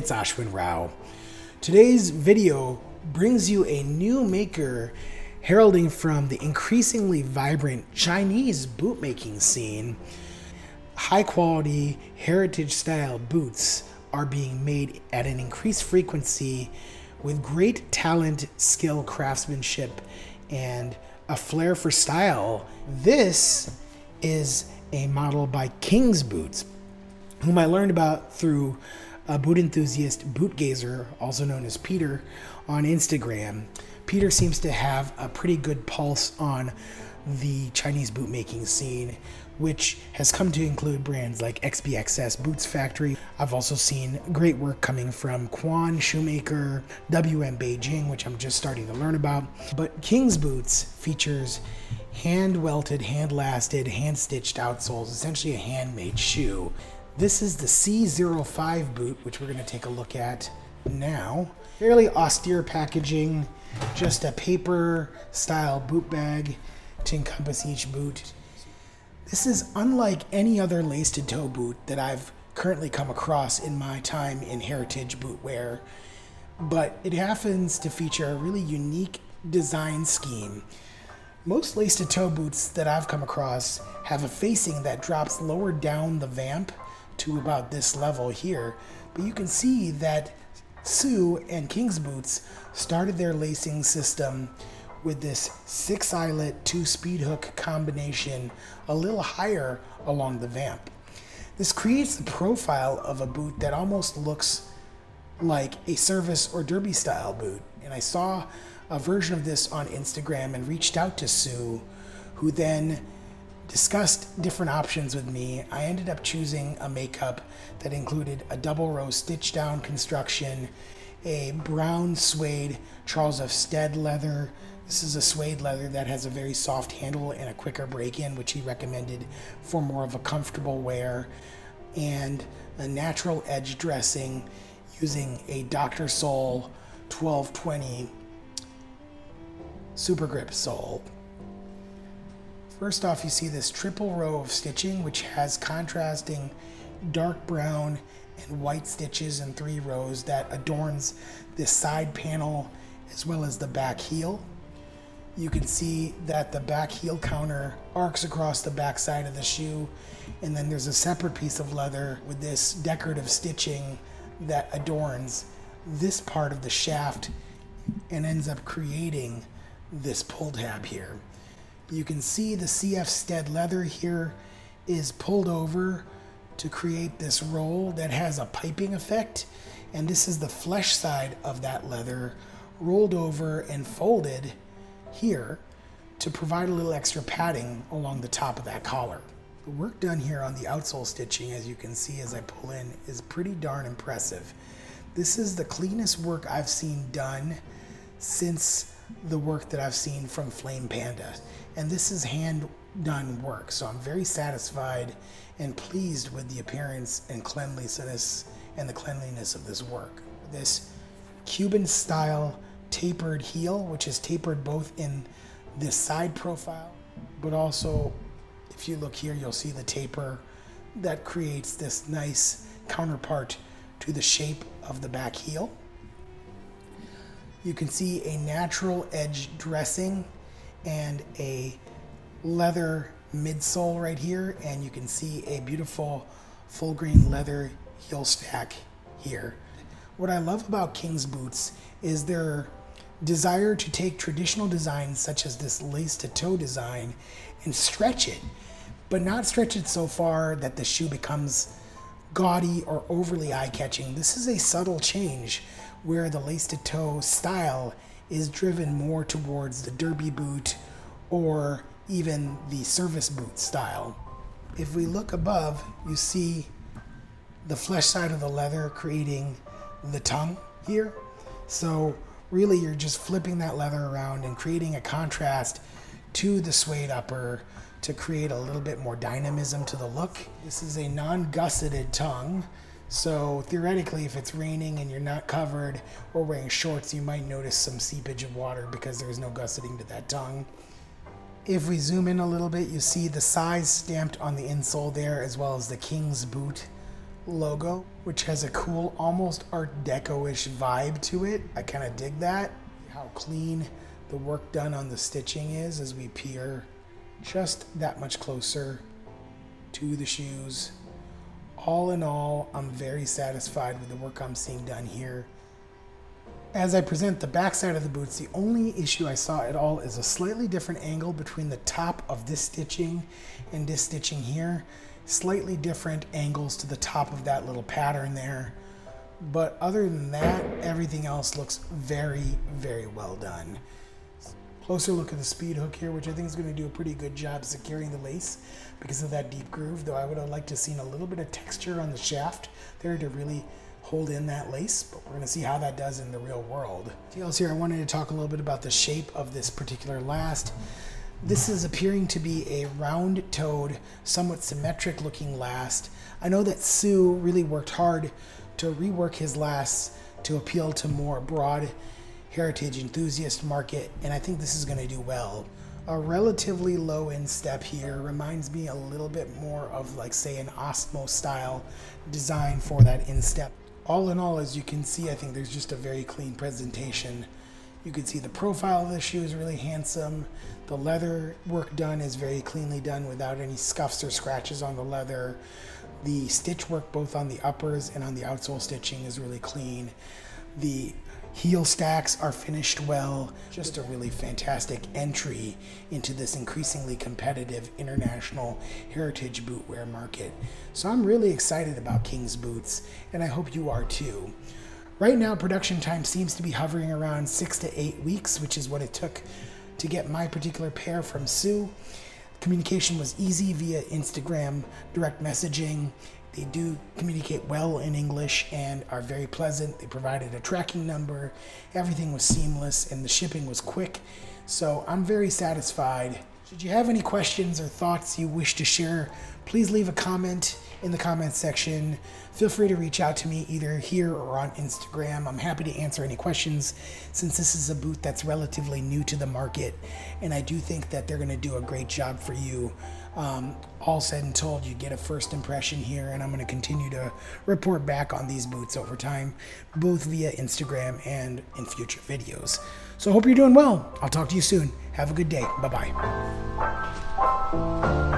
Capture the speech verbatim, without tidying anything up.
it's Ashwin Rao. Today's video brings you a new maker heralding from the increasingly vibrant Chinese bootmaking scene. High quality, heritage style boots are being made at an increased frequency with great talent, skill, craftsmanship, and a flair for style. This is a model by King's Boots, whom I learned about through a boot enthusiast, Bootgazer, also known as Peter, on Instagram. Peter seems to have a pretty good pulse on the Chinese bootmaking scene, which has come to include brands like X B X S Boots Factory. I've also seen great work coming from Quan Shoemaker, W M Beijing, which I'm just starting to learn about. But King's Boots features hand-welted, hand-lasted, hand-stitched outsoles, essentially a handmade shoe. This is the C zero five boot, which we're gonna take a look at now. Fairly austere packaging, just a paper-style boot bag to encompass each boot. This is unlike any other laced toe boot that I've currently come across in my time in heritage bootwear, but it happens to feature a really unique design scheme. Most laced toe boots that I've come across have a facing that drops lower down the vamp to about this level here, but you can see that Sue and King's Boots started their lacing system with this six eyelet, two speed hook combination a little higher along the vamp. This creates the profile of a boot that almost looks like a service or derby style boot. And I saw a version of this on Instagram and reached out to Sue, who then discussed different options with me. I ended up choosing a makeup that included a double row stitch down construction, a brown suede Charles F. Stead leather. This is a suede leather that has a very soft handle and a quicker break-in, which he recommended for more of a comfortable wear, and a natural edge dressing using a Doctor Sole twelve twenty Super Grip sole. First off, you see this triple row of stitching, which has contrasting dark brown and white stitches in three rows that adorns this side panel as well as the back heel. You can see that the back heel counter arcs across the back side of the shoe, and then there's a separate piece of leather with this decorative stitching that adorns this part of the shaft and ends up creating this pull tab here. You can see the C F Stead leather here is pulled over to create this roll that has a piping effect, and this is the flesh side of that leather rolled over and folded here to provide a little extra padding along the top of that collar. The work done here on the outsole stitching, as you can see as I pull in, is pretty darn impressive. This is the cleanest work I've seen done since the work that I've seen from Flame Panda, and this is hand done work, so I'm very satisfied and pleased with the appearance and cleanliness and the cleanliness of this work. This Cuban style tapered heel, which is tapered both in this side profile, but also if you look here, you'll see the taper that creates this nice counterpart to the shape of the back heel. You can see a natural edge dressing and a leather midsole right here, and you can see a beautiful full grain leather heel stack here. What I love about King's Boots is their desire to take traditional designs such as this lace to toe design and stretch it, but not stretch it so far that the shoe becomes gaudy or overly eye-catching. This is a subtle change where the lace to toe style is driven more towards the derby boot or even the service boot style. If we look above, you see the flesh side of the leather creating the tongue here. So really you're just flipping that leather around and creating a contrast to the suede upper to create a little bit more dynamism to the look. This is a non-gusseted tongue. So theoretically, if it's raining and you're not covered or wearing shorts, you might notice some seepage of water because there's no gusseting to that tongue. If we zoom in a little bit, you see the size stamped on the insole there, as well as the King's Boot logo, which has a cool, almost Art Deco-ish vibe to it. I kind of dig that. How clean the work done on the stitching is as we peer just that much closer to the shoes. All in all, I'm very satisfied with the work I'm seeing done here. As I present the backside of the boots, the only issue I saw at all is a slightly different angle between the top of this stitching and this stitching here. Slightly different angles to the top of that little pattern there. But other than that, everything else looks very, very well done. Closer look at the speed hook here, which I think is going to do a pretty good job securing the lace because of that deep groove, though I would have liked to have seen a little bit of texture on the shaft there to really hold in that lace, but we're going to see how that does in the real world. Details here, I wanted to talk a little bit about the shape of this particular last. This is appearing to be a round-toed, somewhat symmetric looking last. I know that Sue really worked hard to rework his lasts to appeal to more broad heritage enthusiast market, and I think this is going to do well. A relatively low end step here reminds me a little bit more of, like, say, an Osmo style design for that instep. All in all, as you can see, I think there's just a very clean presentation. You can see the profile of the shoe is really handsome. The leather work done is very cleanly done without any scuffs or scratches on the leather. The stitch work both on the uppers and on the outsole stitching is really clean. The heel stacks are finished well. Just a really fantastic entry into this increasingly competitive international heritage bootwear market. So I'm really excited about King's Boots, and I hope you are too. Right now, production time seems to be hovering around six to eight weeks, which is what it took to get my particular pair from Sue. Communication was easy via Instagram, direct messaging. They do communicate well in English and are very pleasant. They provided a tracking number. Everything was seamless and the shipping was quick. So I'm very satisfied. Should you have any questions or thoughts you wish to share, please leave a comment in the comments section. Feel free to reach out to me either here or on Instagram. I'm happy to answer any questions since this is a boot that's relatively new to the market, and I do think that they're going to do a great job for you. Um, all said and told, you get a first impression here, and I'm going to continue to report back on these boots over time, both via Instagram and in future videos. So I hope you're doing well. I'll talk to you soon. Have a good day. Bye-bye.